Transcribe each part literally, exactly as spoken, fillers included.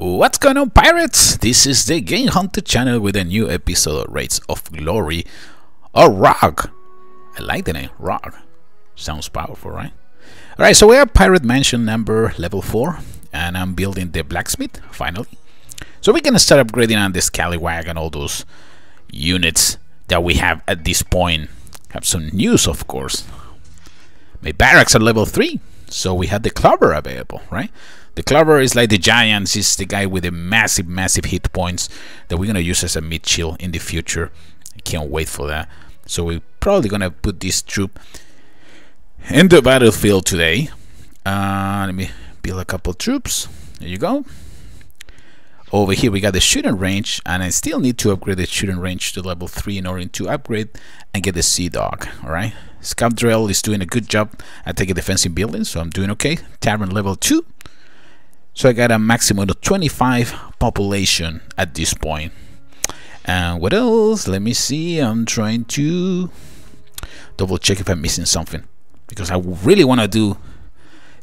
What's going on, pirates? This is the Game Hunter channel with a new episode of Raids of Glory, or R O G. I like the name, R O G. Sounds powerful, right? Alright, so we have Pirate Mansion number level four, and I'm building the blacksmith, finally. So we can start upgrading on the scallywag and all those units that we have at this point. Have some news, of course. My barracks are level three, so we have the clover available, right? The clover is like the giants, is the guy with the massive, massive hit points that we're gonna use as a mid shield in the future. I can't wait for that. So we're probably gonna put this troop in the battlefield today. Uh, let me build a couple troops. There you go. Over here we got the shooting range, and I still need to upgrade the shooting range to level three in order to upgrade and get the sea dog. All right, scout drill is doing a good job at taking defensive buildings, so I'm doing okay. Tavern level two. So I got a maximum of twenty-five population at this point. And what else? Let me see. I'm trying to double check if I'm missing something, because I really want to do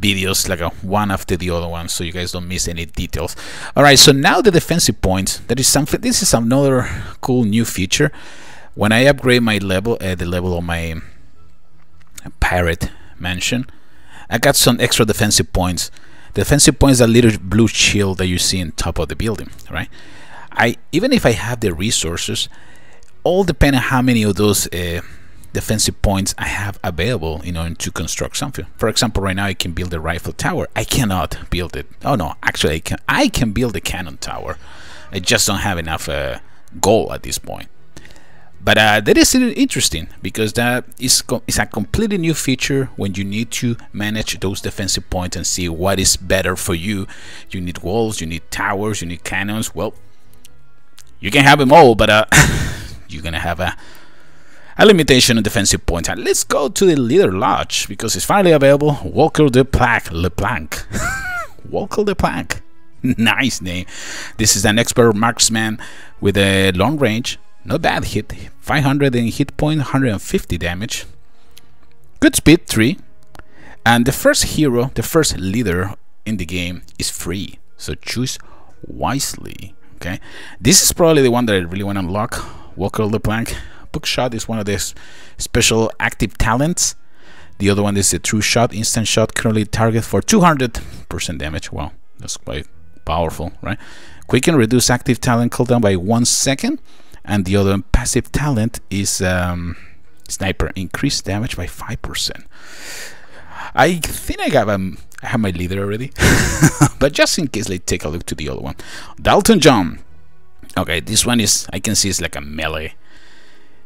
videos like a one after the other one, so you guys don't miss any details. All right. So now the defensive points. That is something. This is another cool new feature. When I upgrade my level at uh, the level of my pirate mansion, I got some extra defensive points. Defensive points, that little blue shield that you see on top of the building, right? I even if I have the resources, all depend on how many of those uh, defensive points I have available in order to construct something. For example, right now I can build a rifle tower. I cannot build it. Oh no, actually I can. I can build a cannon tower. I just don't have enough uh, gold at this point. But uh, that is interesting, because that is, is a completely new feature when you need to manage those defensive points and see what is better for you. You need walls, you need towers, you need cannons. Well, you can have them all, but uh, you're going to have a, a limitation on defensive points. And let's go to the Leader Lodge, because it's finally available. Walker Le Planc. Le Planc. Walker Le Planc. Nice name. This is an expert marksman with a long range. Not bad hit, five hundred in hit point, one hundred fifty damage. Good speed, three. And the first hero, the first leader in the game is free. So choose wisely, okay? This is probably the one that I really want to unlock, Walker Le Planc. Bookshot is one of the special active talents. The other one is the true shot, instant shot, currently target for two hundred percent damage. Wow, that's quite powerful, right? Quicken, reduce active talent cooldown by one second. And the other passive talent is um, sniper, increased damage by five percent. I think I have, um, I have my leader already, but just in case, let's take a look to the other one. Dalton John. Okay, this one is, I can see it's like a melee,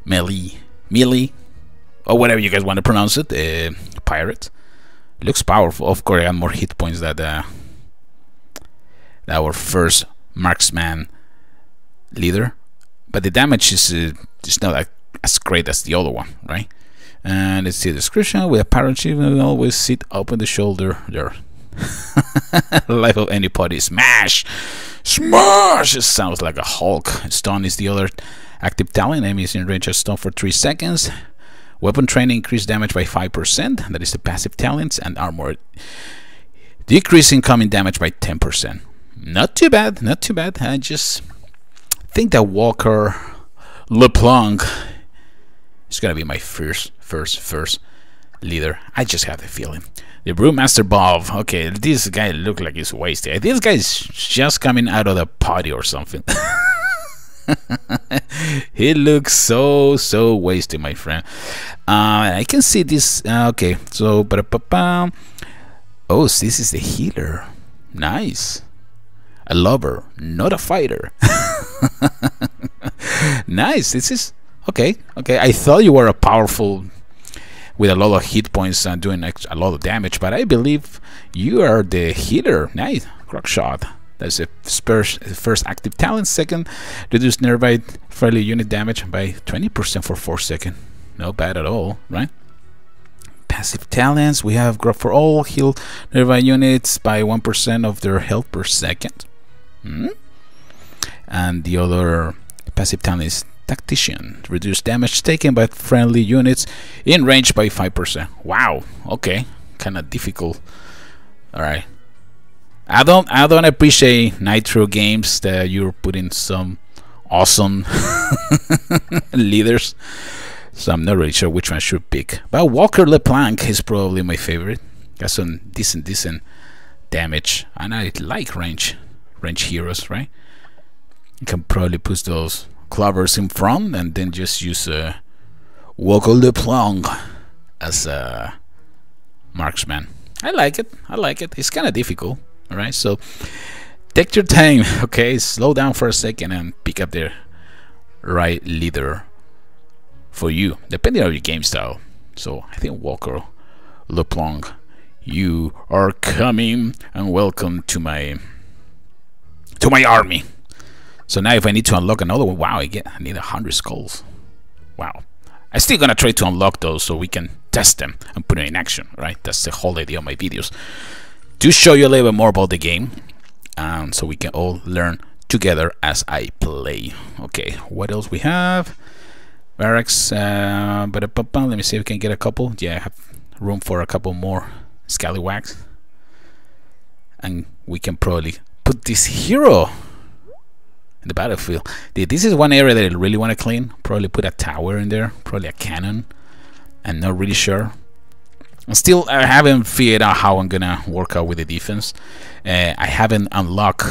melee, melee, or whatever you guys want to pronounce it, uh, pirate. Looks powerful. Of course, I have more hit points than uh, our first marksman leader. But the damage is uh, it's not as great as the other one, right? And let's see the description. With a pirate ship, we always sit up on the shoulder there. Life of any party. Smash! Smash! It sounds like a Hulk. Stun is the other active talent. Enemy is in range of stun for three seconds. Weapon training, increased damage by five percent. That is the passive talents. And armor, decrease incoming damage by ten percent. Not too bad, not too bad. I just... I think that Walker Le Planc is gonna be my first, first, first leader. I just have the feeling. The Brewmaster Bob. Okay, this guy looks like he's wasted. This guy's just coming out of the party or something. He looks so, so wasted, my friend. Uh, I can see this. Uh, okay, so ba-da-ba-bam. Oh, so this is the healer. Nice. A lover, not a fighter. Nice. This is okay. Okay, I thought you were a powerful with a lot of hit points and doing a lot of damage, but I believe you are the healer. Nice. Crock shot. That's a first active talent. Second, reduce nearby friendly unit damage by twenty percent for four seconds. Not bad at all, right? Passive talents. We have grab for all, heal nearby units by one percent of their health per second. Mm-hmm. And the other passive talent is Tactician. Reduce damage taken by friendly units in range by five percent. Wow, okay, kind of difficult. All right, I don't I don't appreciate Nitro Games that you're putting some awesome leaders, so I'm not really sure which one I should pick. But Walker Le Planc is probably my favorite. Got some decent decent damage, and I like range range heroes, right? You can probably put those clovers in front and then just use uh, Walker Le Planc as a marksman. I like it. I like it. It's kind of difficult. All right, so take your time, okay? Slow down for a second and pick up the right leader for you, depending on your game style. So I think Walker Le Planc, you are coming and welcome to my to my army. So now if I need to unlock another one, wow, I get I need a hundred skulls. Wow. I'm still gonna try to unlock those so we can test them and put them in action, right? That's the whole idea of my videos, to show you a little bit more about the game, and um, so we can all learn together as I play. Okay, what else we have? Barracks, uh, but let me see if we can get a couple. Yeah, I have room for a couple more scallywags, and we can probably put this hero in the battlefield. This is one area that I really want to clean. Probably put a tower in there, probably a cannon. I'm not really sure. Still, I haven't figured out how I'm gonna work out with the defense. Uh, I haven't unlocked.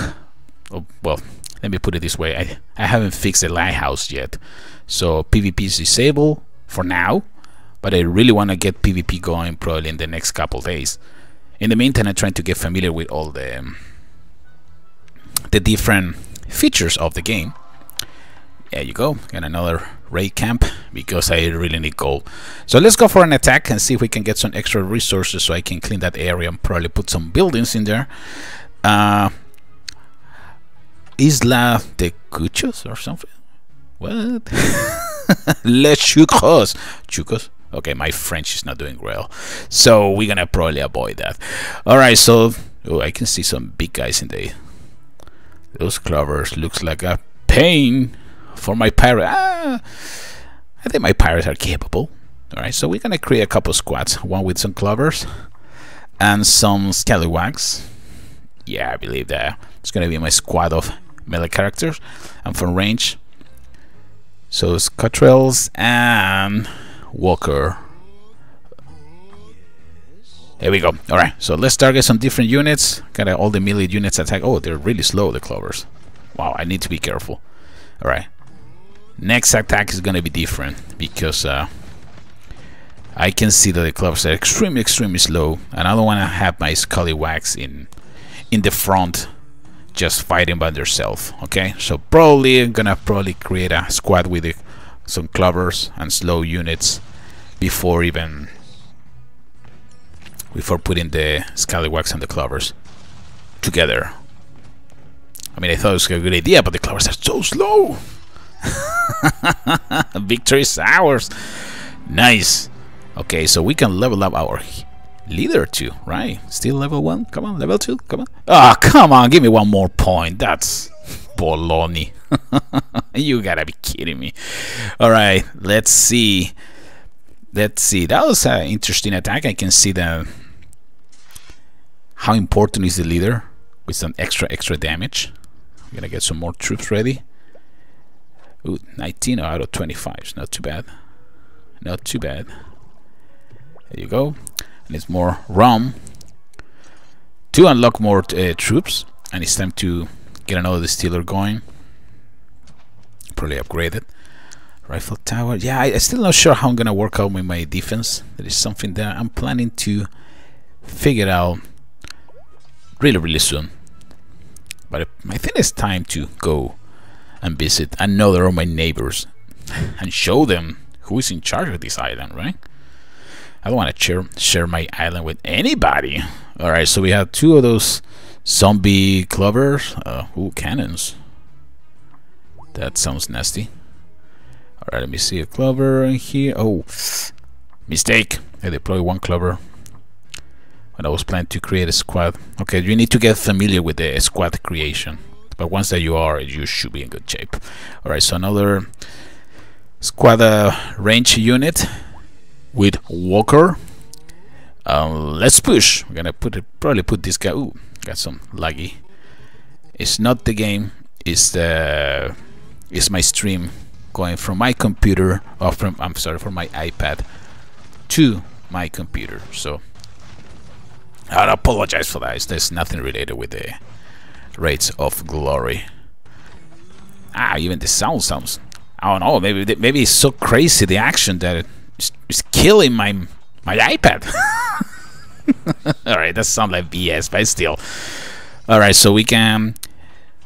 Oh, well, let me put it this way: I I haven't fixed the lighthouse yet, so PvP is disabled for now. But I really want to get PvP going probably in the next couple days. In the meantime, I'm trying to get familiar with all the um, the different features of the game. There you go, and another raid camp, because I really need gold. So let's go for an attack and see if we can get some extra resources so I can clean that area and probably put some buildings in there. Uh, Isla de Cuchos or something? What? Les Chucos. Chucos? Okay, my French is not doing well, so we're gonna probably avoid that. Alright, so oh, I can see some big guys in the... Those clovers looks like a pain for my pirate. Ah, I think my pirates are capable. All right, so we're gonna create a couple squads, one with some clovers and some scallywags. Yeah, I believe that it's gonna be my squad of melee characters, and from range, so Scotrels and Walker. There we go. All right, so let's target some different units. Got all the melee units attack. Oh, they're really slow, the clovers. Wow, I need to be careful. All right. Next attack is going to be different, because uh, I can see that the clubs are extremely, extremely slow, and I don't want to have my scallywags in in the front just fighting by themselves. Okay, so probably I'm gonna probably create a squad with the, some clubbers and slow units before even before putting the scallywags and the clubbers together. I mean, I thought it was a good idea, but the clubbers are so slow. Victory is ours. Nice. Okay, so we can level up our leader too, right? Still level one. Come on, level two. Come on. Ah, oh, come on. Give me one more point. That's baloney. You gotta be kidding me. All right, let's see. Let's see. That was an interesting attack. I can see the how important is the leader with some extra extra damage. I'm gonna get some more troops ready. Ooh, nineteen out of twenty-five. It's not too bad. Not too bad. There you go. And it's more rum to unlock more uh, troops. And it's time to get another distiller going. Probably upgrade it. Rifle tower. Yeah, I, I'm still not sure how I'm gonna work out with my defense. That is something that I'm planning to figure out really, really soon. But I think it's time to go and visit another of my neighbors and show them who is in charge of this island, right? I don't want to share share my island with anybody. All right, so we have two of those zombie clovers. Uh, ooh, cannons. That sounds nasty. All right, let me see a clover in here. Oh, mistake. I deployed one clover when I was planning to create a squad. Okay, you need to get familiar with the squad creation. But once that you are, you should be in good shape. All right, so another squad uh, range unit with Walker Um, let's push. We're gonna put it, probably put this guy. Ooh, got some laggy. It's not the game. It's the. It's my stream going from my computer, or from I'm sorry, from my iPad to my computer. So I apologize for that. There's nothing related with the Raids of Glory. Ah, even the sound sounds. I don't know. Maybe maybe it's so crazy the action that it's, it's killing my my iPad. All right, that sounds like B S, but still. All right, so we can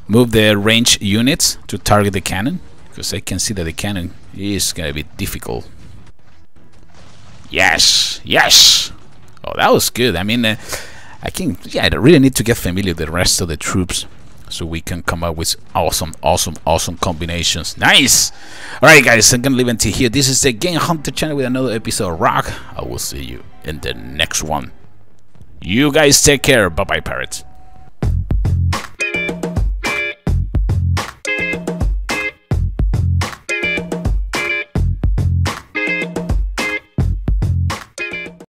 move the range units to target the cannon, because I can see that the cannon is gonna be difficult. Yes, yes. Oh, that was good. I mean, uh, I can. Yeah, I really need to get familiar with the rest of the troops, so we can come up with awesome, awesome, awesome combinations. Nice! Alright guys, I'm gonna leave until here. This is the Game Hunter channel with another episode of R O G. I will see you in the next one. You guys take care. Bye-bye, parrots.